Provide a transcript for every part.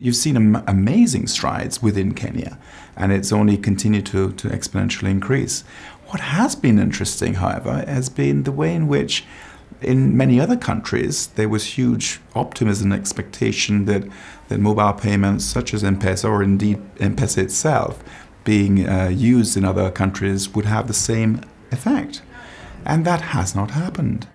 You've seen amazing strides within Kenya, and it's only continued to exponentially increase. What has been interesting, however, has been the way in which in many other countries there was huge optimism and expectation that mobile payments such as M-Pesa, or indeed M-Pesa itself being used in other countries, would have the same effect. And that has not happened.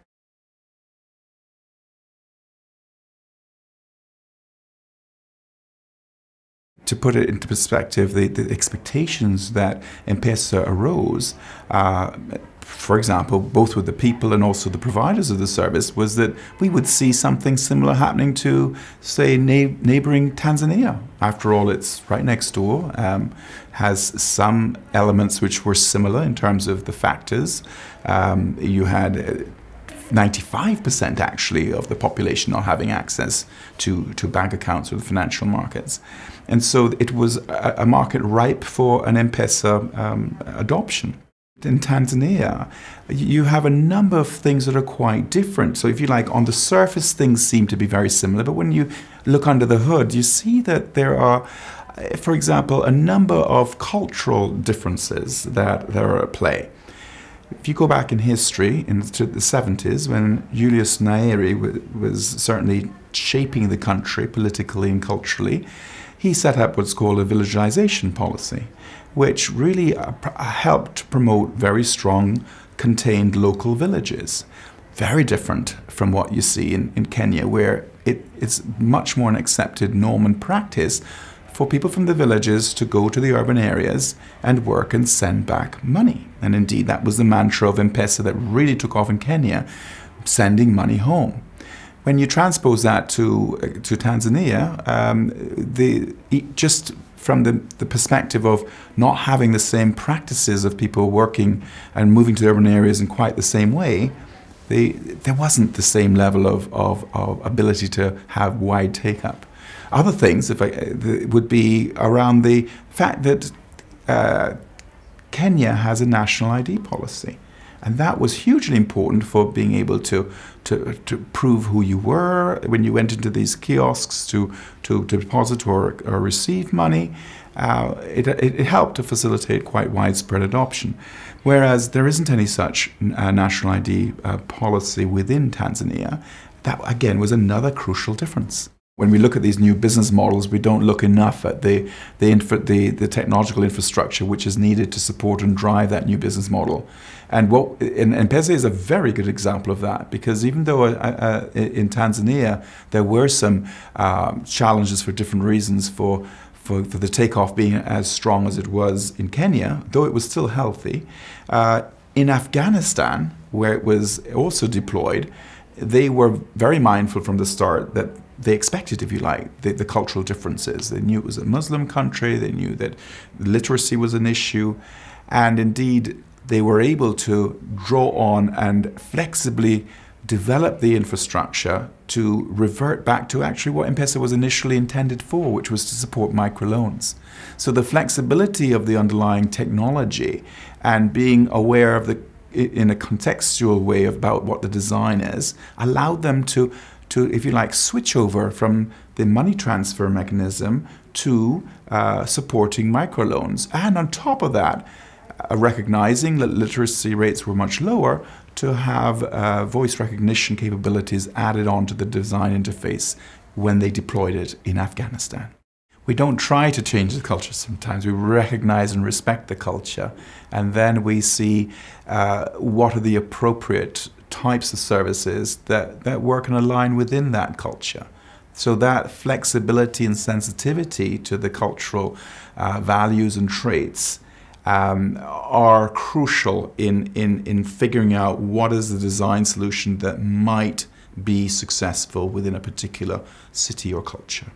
To put it into perspective, the expectations that M-Pesa arose, for example, both with the people and also the providers of the service, was that we would see something similar happening to, say, neighboring Tanzania. After all, it's right next door, has some elements which were similar in terms of the factors. You had 95% actually of the population not having access to bank accounts or the financial markets. And so it was a market ripe for an M-Pesa adoption. In Tanzania, you have a number of things that are quite different. So if you like, on the surface, things seem to be very similar, but when you look under the hood, you see that there are, for example, a number of cultural differences that are at play. If you go back in history, into the 70s, when Julius Nyerere was certainly shaping the country politically and culturally, he set up what's called a villageization policy, which really helped to promote very strong, contained local villages. Very different from what you see in Kenya, where it's much more an accepted norm and practice for people from the villages to go to the urban areas and work and send back money. And indeed, that was the mantra of M-Pesa that really took off in Kenya, sending money home. When you transpose that to Tanzania, just from the perspective of not having the same practices of people working and moving to urban areas in quite the same way, there wasn't the same level of ability to have wide take-up. Other things would be around the fact that Kenya has a national ID policy. And that was hugely important for being able to prove who you were when you went into these kiosks to deposit or receive money. It helped to facilitate quite widespread adoption. Whereas there isn't any such national ID policy within Tanzania, that again was another crucial difference. When we look at these new business models, we don't look enough at the technological infrastructure which is needed to support and drive that new business model. And M-Pesa is a very good example of that, because even though in Tanzania there were some challenges for different reasons for the takeoff being as strong as it was in Kenya, though it was still healthy, in Afghanistan, where it was also deployed, they were very mindful from the start that they expected, if you like, the cultural differences. They knew it was a Muslim country, they knew that literacy was an issue, and indeed they were able to draw on and flexibly develop the infrastructure to revert back to actually what M-Pesa was initially intended for, which was to support microloans. So the flexibility of the underlying technology and being aware of in a contextual way about what the design is, allowed them to, if you like, switch over from the money transfer mechanism to supporting microloans. And on top of that, recognizing that literacy rates were much lower, to have voice recognition capabilities added onto the design interface when they deployed it in Afghanistan. We don't try to change the culture sometimes. We recognize and respect the culture, and then we see what are the appropriate types of services that work and align within that culture. So that flexibility and sensitivity to the cultural values and traits are crucial in figuring out what is the design solution that might be successful within a particular city or culture.